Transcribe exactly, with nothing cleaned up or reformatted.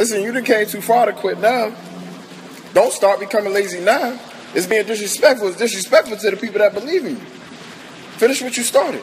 Listen, you done came too far to quit now. Don't start becoming lazy now. It's being disrespectful. It's disrespectful to the people that believe in you. Finish what you started.